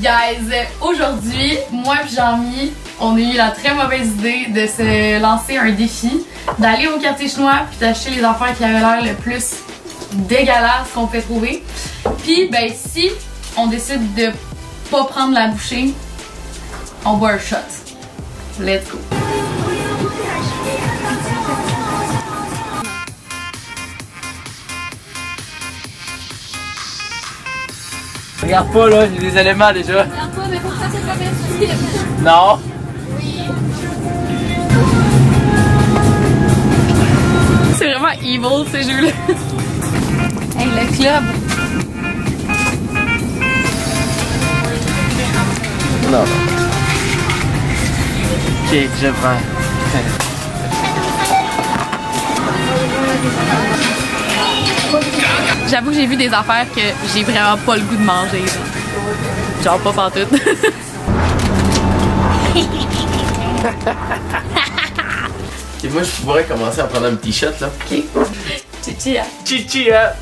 guys! Aujourd'hui, moi et Jean-Mi, on a eu la très mauvaise idée de se lancer un défi, d'aller au quartier chinois puis d'acheter les affaires qui avaient l'air le plus dégueulasses qu'on pouvait trouver. Puis ben si on décide de pas prendre la bouchée, on boit un shot. Let's go! Regarde pas là, j'ai des éléments déjà. Regarde pas, mais pour ça c'est pas bien sûr. Non. Oui. C'est vraiment evil ces jeux-là. Hey, le club. Non. Ok, je prends. J'avoue que j'ai vu des affaires que j'ai vraiment pas le goût de manger. Genre pas pantoute. Et moi je pourrais commencer à prendre un petit shot là. Ok. Chichia. Chichia.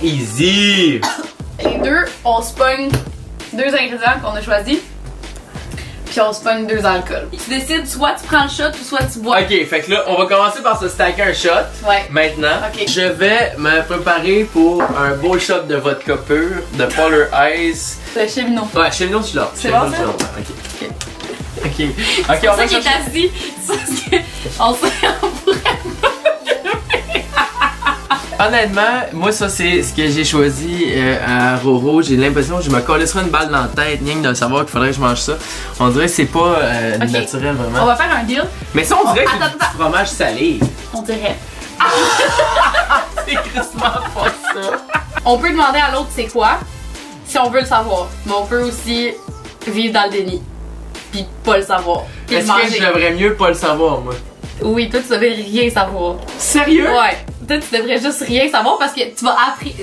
Easy. Les deux, on se pogne deux ingrédients qu'on a choisis. Puis on se pogne deux alcools. Tu décides soit tu prends le shot ou soit tu bois. Ok, fait que là, on va commencer par se stacker un shot. Ouais. Maintenant, okay. Je vais me préparer pour un beau shot de vodka pur, de Polar Ice. Le Cheminot. Ouais, Cheminot, tu l'as. C'est bon ça? Ok. Ok. Ok, on va chercher. C'est ça qui est assis. C'est ça qu'on honnêtement, moi ça c'est ce que j'ai choisi à Roro. J'ai l'impression que je me collerai une balle dans la tête, niang de savoir qu'il faudrait que je mange ça. On dirait que c'est pas okay. Naturel vraiment. On va faire un deal. Mais ça on dirait que c'est du fromage salé. On dirait. Ah! C'est crissement pas ça. On peut demander à l'autre c'est quoi, si on veut le savoir. Mais on peut aussi vivre dans le déni, puis pas le savoir. Est-ce que je devrais mieux pas le savoir moi? Oui, toi tu devrais rien savoir. Sérieux? Ouais. Tu devrais juste rien savoir parce que tu vas appris.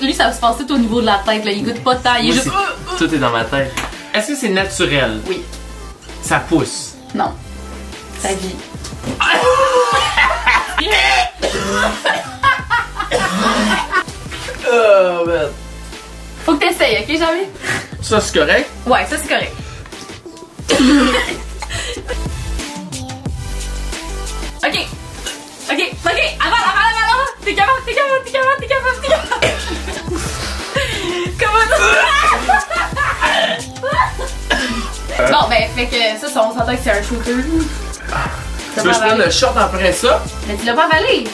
Lui, ça va se passer tout au niveau de la tête, là. Il goûte pas de temps, il est juste. Tout est dans ma tête. Est-ce que c'est naturel? Oui. Ça pousse? Non. Ça vit. Oh man. Faut que t'essayes, ok, Jean-Mi? Ça, c'est correct? Ouais, ça, c'est correct. Ok. Ok, avale, t'es capable. Comment ça? Bon, ben, fait que ça, on s'entend que c'est un shooter. Tu veux que je prenne le shot après ça? Mais tu l'as pas avalé.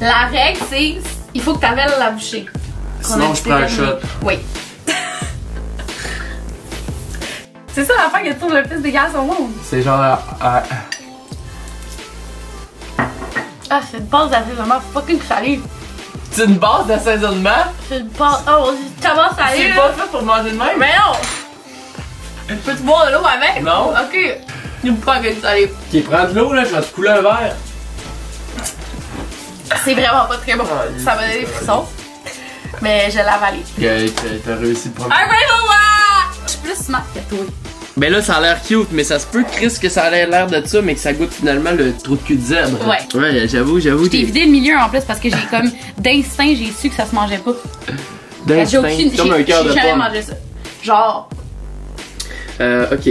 La règle, c'est il faut que t'avales la bouchée. Sinon, je prends un shot. Oui. C'est ça l'affaire que tu trouves le plus dégueulasse au monde. C'est genre. Ah, c'est une base d'assaisonnement fucking salée. C'est une base d'assaisonnement? C'est une base. Oh, comment ça allait? C'est pas fait pour manger de même? Mais non! Peux-tu boire de l'eau avec? Non! Ok! Il me prend que du salé. Ok, prends de l'eau là, je vais te couler un verre. C'est vraiment pas très bon. Oh, ça m'a donné des frissons. Mais je l'ai avalé. Ok, t'as réussi le premier. Un peu moi! Je suis plus smart que toi. Ben là, ça a l'air cute, mais ça se peut, Chris, que ça ait l'air de ça, mais que ça goûte finalement le trou de cul de zèbre. Ouais. Ouais, j'avoue. J'ai vidé le milieu en plus parce que j'ai comme d'instinct, j'ai su que ça se mangeait pas. D'instinct, j'ai comme un cœur de pomme. J'ai jamais mangé ça. Genre. Ok.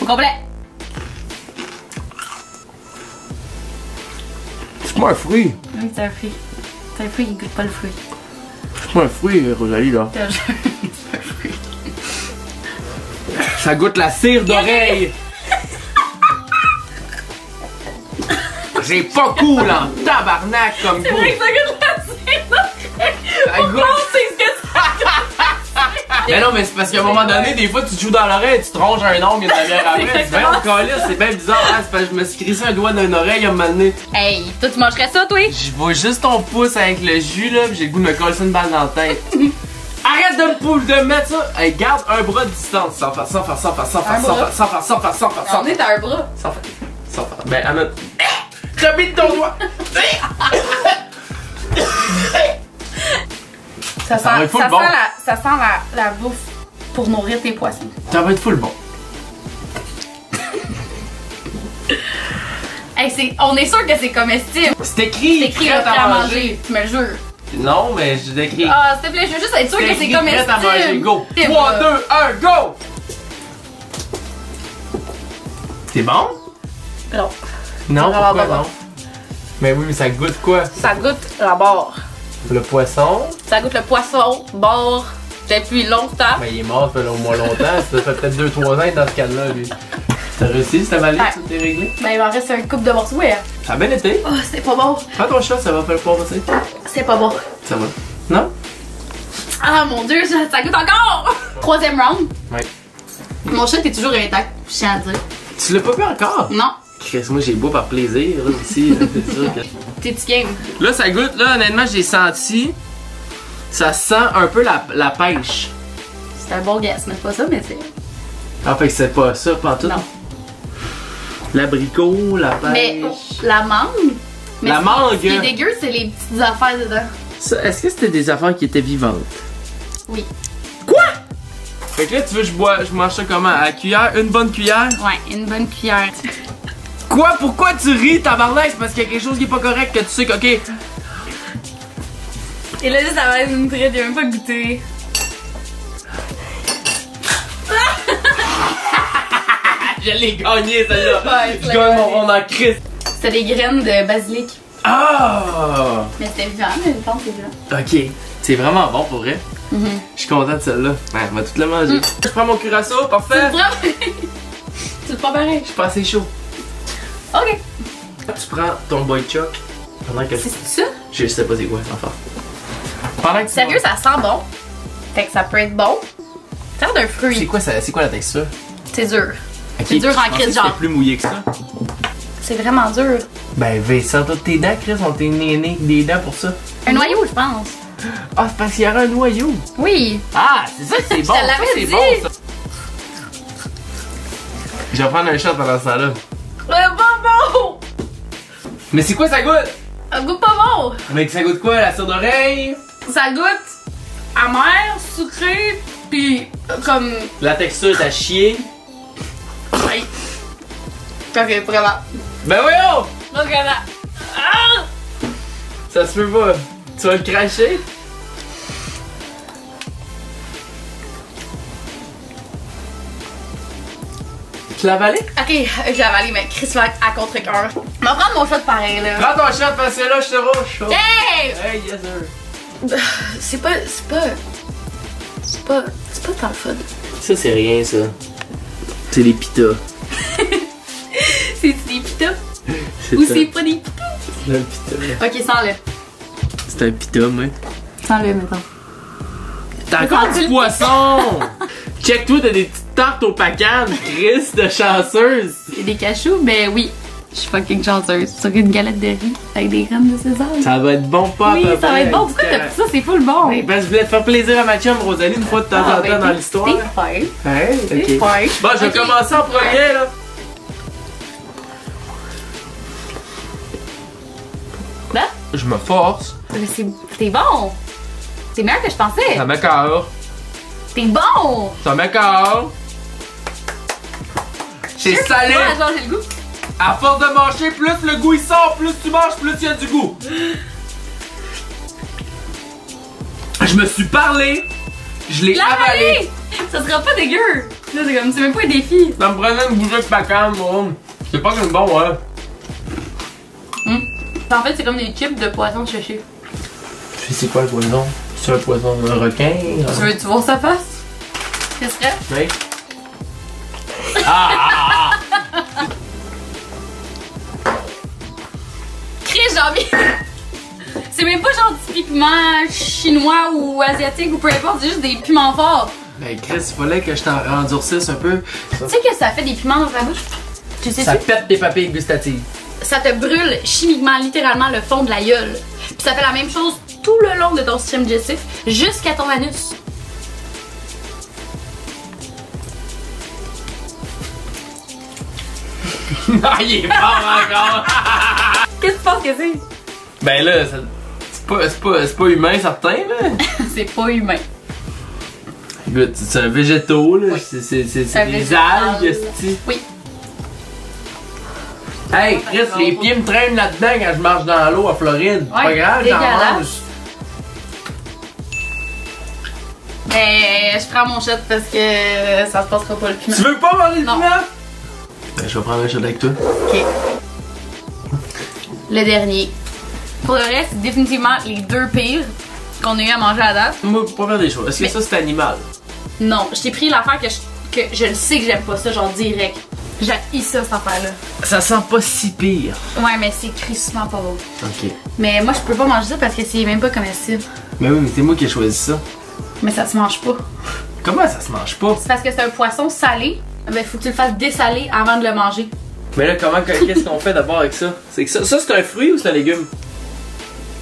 Au complet. C'est pas un fruit. Oui, c'est un fruit. C'est un fruit qui goûte pas le fruit. C'est pas un fruit, Rosalie, là. C'est un fruit. Ça goûte la cire d'oreille! J'ai pas cool en tabarnak comme goût! C'est vrai que ça goûte la cire d'oreille! Ça goûte... c'est ce que ça goûte! Mais non, mais c'est parce qu'à un moment donné, des fois tu te joues dans l'oreille, tu te ronges un ongle et une dernière après, tu vas encore là, c'est bien bizarre, hein? C'est parce que je me suis crissé un doigt dans une oreille à un moment donné. Hey, toi tu mangerais ça, toi? Je vois juste ton pouce avec le jus là, pis j'ai le goût de me coller une balle dans la tête. Arrête de mettre ça! Hey, garde un bras de distance. Sans faire. On est à un bras. Sans faire. Ben, à notre. Remets ton doigt! Ça sent la bouffe pour nourrir tes poissons. Ça va être full bon. Hey, on est sûr que c'est comestible. C'est écrit, prêt à manger. Tu me le jures. Non, mais je décris. Ah, s'il te plaît, je veux juste être sûr que c'est comestible. Prêt à manger, go. 3, 2, 1, go! C'est bon? Non. Non, pourquoi non? Mais oui, mais ça goûte quoi? Ça goûte la barre. Le poisson? Ça goûte le poisson, barre, depuis longtemps. Mais il est mort, ça fait au moins longtemps. Ça fait peut-être 2-3 ans dans ce cas-là, lui. T'as réussi, c'était valide, tout t'es réglé? Ben, il m'en reste un couple de morceaux, ouais. Ça a bien été. Oh, c'est pas bon. Prends ton chat, ça va faire pas passer. C'est pas bon. Ça va. Non? Ah mon dieu, ça goûte encore! Troisième round. Ouais. Mon chat est toujours intact, je tiens à dire. Tu l'as pas bu encore? Non. Moi j'ai beau par plaisir là, ici, c'est sûr que... T'es-tu game? Là ça goûte, là honnêtement j'ai senti... Ça sent un peu la pêche. C'est un bon guess, mais c'est pas ça, mais c'est... Ah fait que c'est pas ça, pas en tout? Non. L'abricot, la pêche... Mais la mangue? Mais la mangue! Ce qui est dégueu, c'est les petites affaires dedans. Est-ce que c'était des affaires qui étaient vivantes? Oui. Quoi? Fait que là tu veux que je mange ça comment? À la cuillère? Une bonne cuillère? Ouais, une bonne cuillère. Quoi? Pourquoi tu ris, tabarnak? C'est parce qu'il y a quelque chose qui est pas correct que tu sais que, ok. Et là, ça va être une traite, il a même pas goûté. Je l'ai gagné, celle-là. Ouais, je gagne mon rond en crise. C'était des graines de basilic. Ah! Mais c'était vivant, mais je pense que c'est vivant. Ok, c'est vraiment bon pour vrai. Je suis contente de celle-là. Ouais, on va tout la manger. Je prends mon Curaçao, parfait. Tu le prends pareil. Je suis pas assez chaud. Ok. Tu prends ton boy choc pendant que... C'est ça? Je sais pas c'est quoi, enfin. Sérieux, ça sent bon. Fait que ça peut être bon. Ça sent d'un fruit. C'est quoi la texture? C'est dur. Okay. C'est dur en crise, genre. C'est plus mouillé que ça. C'est vraiment dur. Ben, sans toutes tes dents, Chris, on t'est néné des dents pour ça. Un noyau, je pense. Ah, c'est parce qu'il y aura un noyau. Oui. Ah, c'est ça que c'est bon. C'est bon, ça. Je vais prendre un shot pendant ce temps-là. Pas bon! Mais c'est quoi ça goûte? Ça goûte pas bon! Mais ça goûte quoi? La cire d'oreille? Ça goûte amer, sucré, pis comme... La texture t'as chié? Oui. Ok, vraiment. Ben oui oh! Donc là. Ah! Ça se peut pas. Tu vas le cracher? Tu l'as avalé? Ok, je l'ai avalé, mais Chris va à contre-cœur. On va prendre mon shot pareil là. Prends ton shot parce que là, je te rouge. Hey! Hey, yes sir. C'est pas tant le fun. Ça, c'est rien ça. C'est des pitas. C'est-tu des pitas? Ou c'est pas des pitas? C'est un pita. Ok, sens-le. C'est un pita, moi. Sens-le, maintenant. T'as encore du poisson! Check-toi, t'as des petites tartes au pacane, Chris, de chanceuse! Et des cachous? Ben oui, je suis fucking chanceuse. Sur une galette de riz avec des graines de sésame. Ça va être bon, pas oui, ça va être bon. Pourquoi t'as pris ça? C'est full bon! Ben, parce que je voulais te faire plaisir à ma chum, Rosalie, une fois de temps en temps dans l'histoire. C'est fin. Hein? Okay. Bon, je vais commencer en premier, là. Là? Je me force. Mais c'est bon! C'est meilleur que je pensais. Ça m'écart. T'es bon! Ça m'écart! C'est salé! Moi, le goût. À force de manger, plus le goût il sort, plus tu manges, plus il y a du goût! Je me suis parlé, je l'ai avalé! Ça sera pas dégueu! Là, c'est comme, c'est même pas un défi! Ça me prenait une bougie de pacane, mon. C'est pas comme bon, hein! En fait, c'est comme des chips de poisson séché. C'est quoi le poison? C'est un poison de requin? Tu veux-tu voir sa face? Qu'est-ce que c'est? Oui. Ah! Chris, j'ai envie! C'est même pas genre typiquement chinois ou asiatique ou peu importe, c'est juste des piments forts. Ben Chris, il fallait que je t'en endurcisse un peu. Tu sais que ça fait des piments dans ta bouche? Tu sais ça pète tes papilles gustatives. Ça te brûle chimiquement, littéralement, le fond de la gueule. Puis ça fait la même chose tout le long de ton système digestif jusqu'à ton anus. Ah, il est mort encore! Qu'est-ce que tu penses que c'est? Ben là, c'est pas humain, certain, là. C'est pas humain. Écoute, c'est un végétaux, là. Oui. C'est des algues, oui. Hey, Chris, les pieds me traînent là-dedans quand je marche dans l'eau à Floride. C'est pas grave, j'en mange. Ben, je prends mon shot parce que ça se passera pas le piment. Tu veux pas manger le piment? Ben, je vais prendre un shot avec toi. Ok. Le dernier. Pour le reste, c'est définitivement les deux pires qu'on a eu à manger à date. Moi, pour faire des choses, est-ce que ça c'est animal? Non, je t'ai pris l'affaire que je le sais que j'aime pas ça, genre direct. J'haïs ça, cette affaire-là. Ça sent pas si pire. Ouais, mais c'est crissement pas beau. Ok. Mais moi, je peux pas manger ça parce que c'est même pas comestible. Mais oui, mais c'est moi qui ai choisi ça. Mais ça se mange pas. Comment ça se mange pas? C'est parce que c'est un poisson salé. Ben, faut que tu le fasses dessaler avant de le manger. Mais là, comment, qu'est-ce qu'on fait d'abord avec ça? C'est que ça c'est un fruit ou c'est un légume?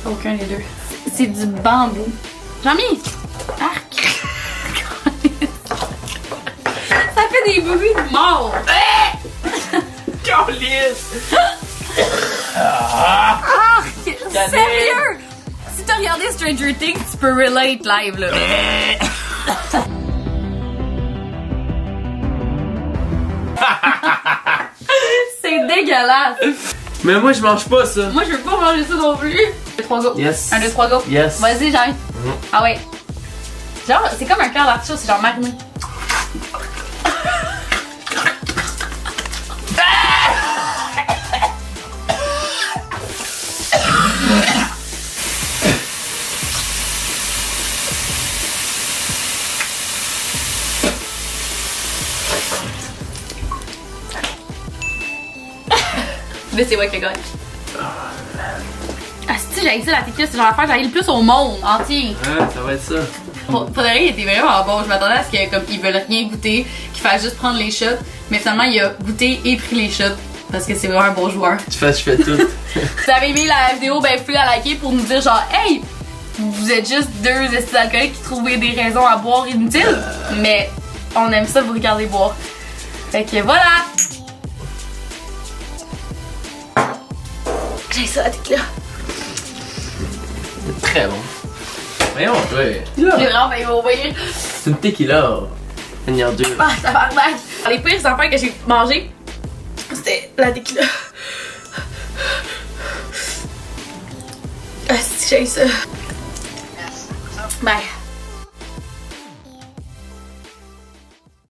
Aucun des deux. C'est du bambou. Jean-Mi! Arc! Ça fait des bruits de mort! Câlisse! Arc! Sérieux! Si t'as regardé Stranger Things, tu peux relate live là. C'est dégueulasse! Mais moi je mange pas ça! Moi je veux pas manger ça non plus! 3 go. Yes. 1, 2, 3 go. Yes. Vas-y, j'arrive. Ah ouais. Genre, c'est comme un cœur d'artichaut, c'est genre mariné. Mais c'est moi qui ai gagné. J'ai ça la tequila, c'est genre l'affaire que j'aille le plus au monde entier. Ouais, ça va être ça. Pour de vrai, il était vraiment bon. Je m'attendais à ce que comme ils veulent rien goûter, qu'ils fassent juste prendre les shots. Mais finalement, il a goûté et pris les shots parce que c'est vraiment un bon joueur. Je fais tout. Si vous avez aimé la vidéo, ben faites-la liker pour nous dire genre, hey, vous êtes juste deux estis alcooliques qui trouvaient des raisons à boire inutiles. Mais on aime ça vous regarder boire. Fait que voilà. J'ai ça la tequila. C'est très bon. Voyons, toi. C'est vraiment, il va ouvrir. C'est une tequila. Une heure dure. Ah, ça va remettre. Les pires affaires que j'ai mangées, c'était la tequila. Ah, si j'ai ça. Bye.